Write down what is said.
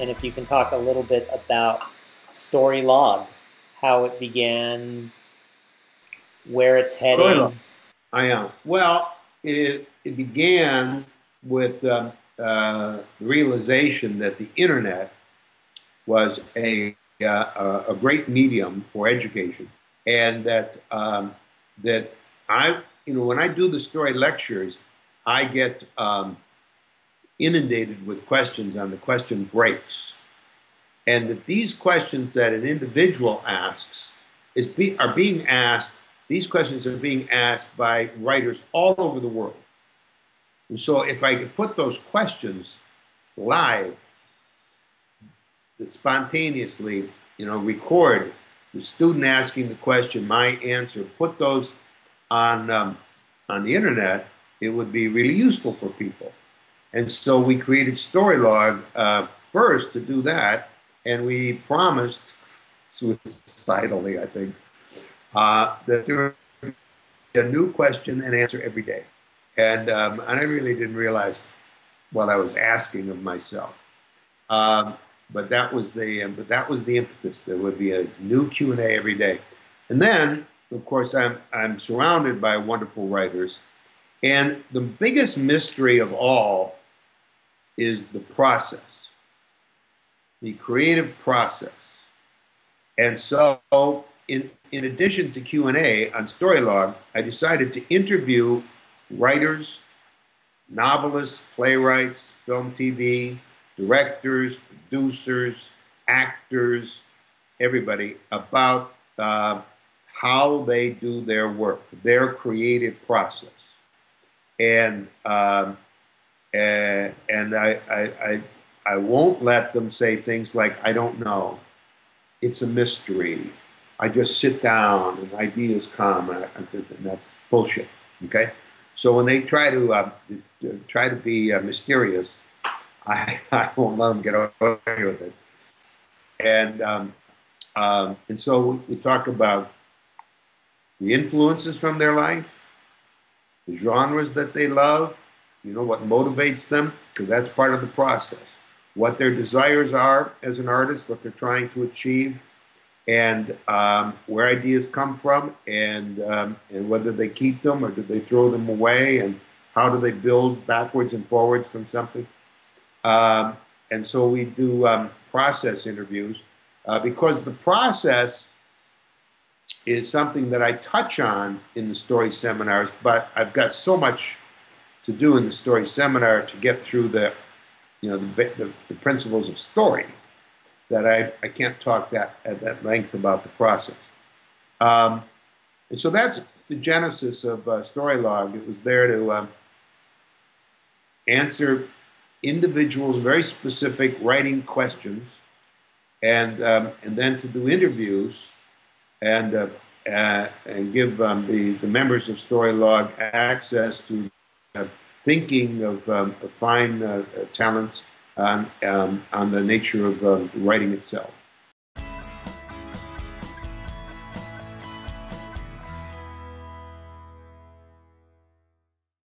and if you can talk a little bit about Storylogue, how it began, where it's heading. Storylogue. I am. Well, it began with realization that the internet was a great medium for education, and that when I do the story lectures, I get inundated with questions on the question breaks, and that these questions that an individual asks are being asked. These questions are being asked by writers all over the world. And so if I could put those questions live, spontaneously, record the student asking the question, my answer, put those on the internet, it would be really useful for people. And so we created Storylogue first to do that, and we promised, suicidally I think, that there would be a new question and answer every day. And I really didn't realize what I was asking of myself. But that was the impetus. There would be a new Q&A every day. And then, of course, I'm surrounded by wonderful writers. And the biggest mystery of all is the process, the creative process. And so in addition to Q&A on Storylogue, I decided to interview writers, novelists, playwrights, film, TV, directors, producers, actors, everybody, about how they do their work, their creative process. And I won't let them say things like, I don't know, it's a mystery, I just sit down and ideas come, and that's bullshit, okay? So when they try to be mysterious, I won't let them get away with it. And so we talk about the influences from their life, the genres that they love, what motivates them, because that's part of the process. What their desires are as an artist, what they're trying to achieve, and where ideas come from, and whether they keep them or do they throw them away, and how do they build backwards and forwards from something. And so we do process interviews because the process is something that I touch on in the story seminars, but I've got so much to do in the story seminar to get through the principles of story that I can't talk at that length about the process. And so that's the genesis of Storylogue. It was there to answer individuals' very specific writing questions, and then to do interviews and give the members of Storylogue access to thinking of fine talents on the nature of writing itself.